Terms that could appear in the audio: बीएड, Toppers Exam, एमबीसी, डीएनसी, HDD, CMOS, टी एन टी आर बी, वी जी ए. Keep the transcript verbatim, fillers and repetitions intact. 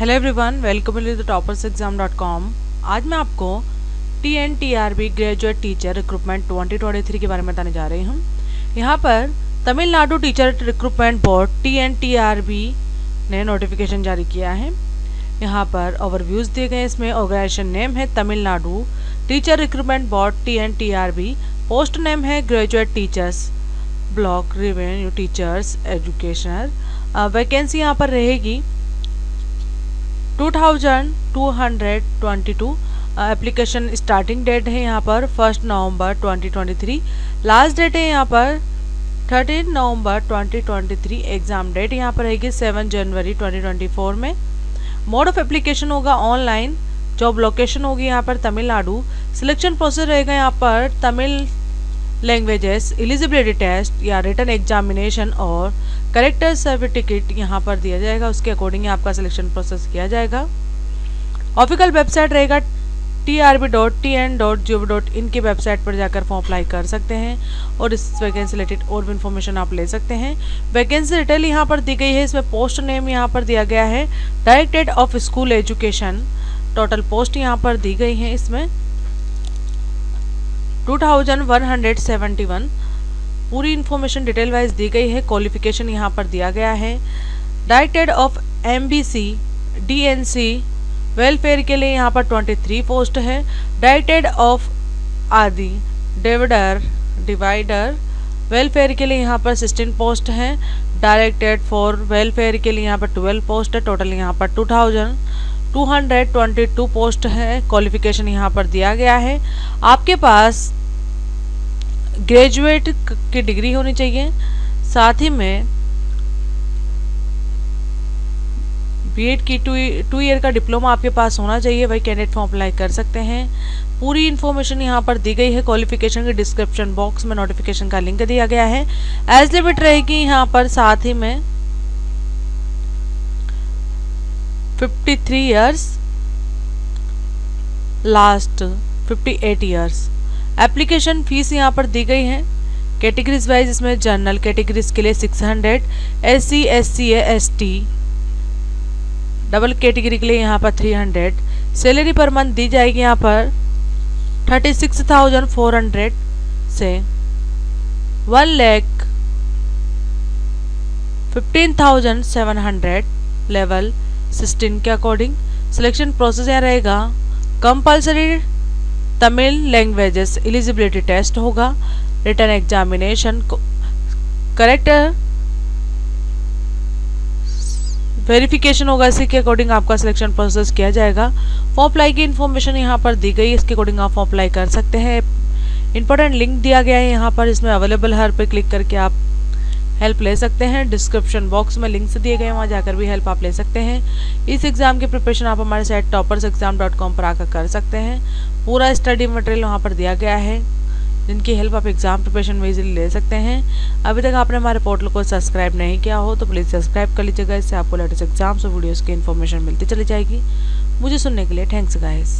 Hello everyone, welcome to the toppers exam dot com. आज मैं आपको टी एन टी आर बी graduate teacher recruitment दो हज़ार तेईस के बारे में बताने जा रही हूँ। यहाँ पर Tamil Nadu teacher recruitment board टी एन टी आर बी ने नोटिफिकेशन जारी किया है। यहाँ पर ओवरव्यूज दिए गए। इसमें ऑर्गेनाइजेशन नेम है Tamil Nadu teacher recruitment board टी एन टी आर बी। Post name है graduate teachers block revenue teachers एजुकेशनर। वैकेंसी यहाँ पर रहेगी two thousand two hundred twenty two. Application starting date है यहाँ पर first November twenty twenty three. Last date है यहाँ पर thirteen November twenty twenty three. Exam date यहाँ पर रहेगी seven January twenty twenty four में। मोड ऑफ एप्लीकेशन होगा ऑनलाइन। जॉब लोकेशन होगी यहाँ पर तमिलनाडु। सिलेक्शन प्रोसेस रहेगा यहाँ पर तमिल लैंग्वेजेस, एलिजिबिलिटी टेस्ट या रिटन एग्जामिनेशन और करेक्टर सर्टिफिकेट यहाँ पर दिया जाएगा। उसके अकॉर्डिंग आपका सिलेक्शन प्रोसेस किया जाएगा। ऑफिशियल वेबसाइट रहेगा T R B dot T N dot G O V dot in की वेबसाइट पर जाकर फॉर्म अप्लाई कर सकते हैं और इस वैकेंसी रिलेटेड और भी इन्फॉर्मेशन आप ले सकते हैं। वैकेंसी डिटेल यहाँ पर दी गई है। इसमें पोस्ट नेम यहाँ पर दिया गया है directorate of school education. Total post यहाँ पर दी गई है इसमें two thousand one hundred seventy one. पूरी इन्फॉर्मेशन डिटेल वाइज दी गई है। क्वालिफिकेशन यहाँ पर दिया गया है directed of एमबीसी डीएनसी welfare के लिए यहाँ पर तेईस पोस्ट है। डायरेक्टेड ऑफ आदि डिविडर डिवाइडर वेलफेयर के लिए यहाँ पर सोलह पोस्ट हैं। डायरेक्टेड फॉर वेलफेयर के लिए यहाँ पर बारह पोस्ट है। टोटल यहाँ पर two thousand two hundred twenty two post है। क्वालिफिकेशन यहाँ पर दिया गया है आपके पास ग्रेजुएट की डिग्री होनी चाहिए, साथ ही में बीएड की टू टू ईयर का डिप्लोमा आपके पास होना चाहिए। वही कैंडिडेट फॉर्म अप्लाई कर सकते हैं। पूरी इन्फॉर्मेशन यहाँ पर दी गई है। क्वालिफिकेशन के डिस्क्रिप्शन बॉक्स में नोटिफिकेशन का लिंक दिया गया है। एज लिमिट रहेगी यहाँ पर साथ ही में fifty three years, last fifty eight years. Application fees यहाँ पर दी गई है कैटेगरीज वाइज। इसमें जनरल कैटेगरीज के लिए six hundred, SC SC ST double category के लिए यहाँ पर three hundred. Salary per month दी जाएगी यहाँ पर thirty six thousand four hundred से one lakh fifteen thousand seven hundred level sixteen के अकॉर्डिंग। सिलेक्शन प्रोसेस यहाँ रहेगा compulsory Tamil languages eligibility test होगा, रिटन एग्जामिनेशन, करेक्टर वेरिफिकेशन होगा। इसी के अकॉर्डिंग आपका सिलेक्शन प्रोसेस किया जाएगा। फॉर्म अप्लाई की इन्फॉर्मेशन यहाँ पर दी गई है। इसके अकॉर्डिंग आप फॉर्म अप्लाई कर सकते हैं। इंपॉर्टेंट लिंक दिया गया है यहाँ पर। इसमें अवेलेबल हर पे क्लिक करके आप हेल्प ले सकते हैं। डिस्क्रिप्शन बॉक्स में लिंक्स दिए गए हैं, वहाँ जाकर भी हेल्प आप ले सकते हैं। इस एग्ज़ाम की प्रिपरेशन आप हमारे site toppers exam dot com पर आकर कर सकते हैं। पूरा स्टडी मटेरियल वहाँ पर दिया गया है, जिनकी हेल्प आप एग्ज़ाम प्रिपरेशन में इजीली ले सकते हैं। अभी तक आपने हमारे पोर्टल को सब्सक्राइब नहीं किया हो तो प्लीज़ सब्सक्राइब कर लीजिएगा। इससे आपको लेटेस्ट एग्जाम्स और वीडियोज़ की इन्फॉर्मेशन मिलती चली जाएगी। मुझे सुनने के लिए थैंक्स गाइस।